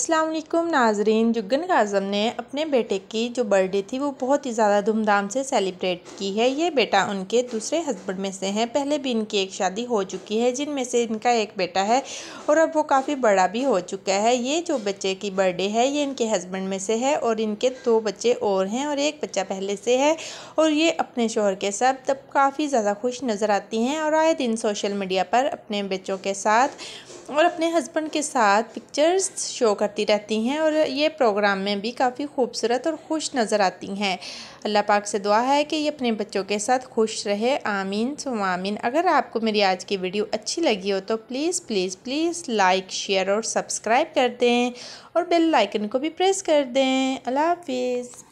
अस्सलाम वालेकुम नाजरीन। जुग्गन काज़िम ने अपने बेटे की जो बर्थडे थी वो बहुत ही ज़्यादा धूमधाम से सेलिब्रेट की है। ये बेटा उनके दूसरे हस्बैंड में से हैं। पहले भी इनकी एक शादी हो चुकी है जिनमें से इनका एक बेटा है और अब वो काफ़ी बड़ा भी हो चुका है। ये जो बच्चे की बर्थडे है ये इनके हस्बैंड में से है और इनके दो बच्चे और हैं और एक बच्चा पहले से है और ये अपने शोहर के साथ तब काफ़ी ज़्यादा खुश नज़र आती हैं और आए दिन सोशल मीडिया पर अपने बच्चों के साथ और अपने हस्बैंड के साथ पिक्चर्स शो करती रहती हैं और ये प्रोग्राम में भी काफ़ी खूबसूरत और खुश नज़र आती हैं। अल्लाह पाक से दुआ है कि ये अपने बच्चों के साथ खुश रहे, आमीन सुम्मा आमीन। अगर आपको मेरी आज की वीडियो अच्छी लगी हो तो please please please like share और सब्सक्राइब कर दें और बेल आइकन को भी प्रेस कर दें। अल्लाह हाफिज़।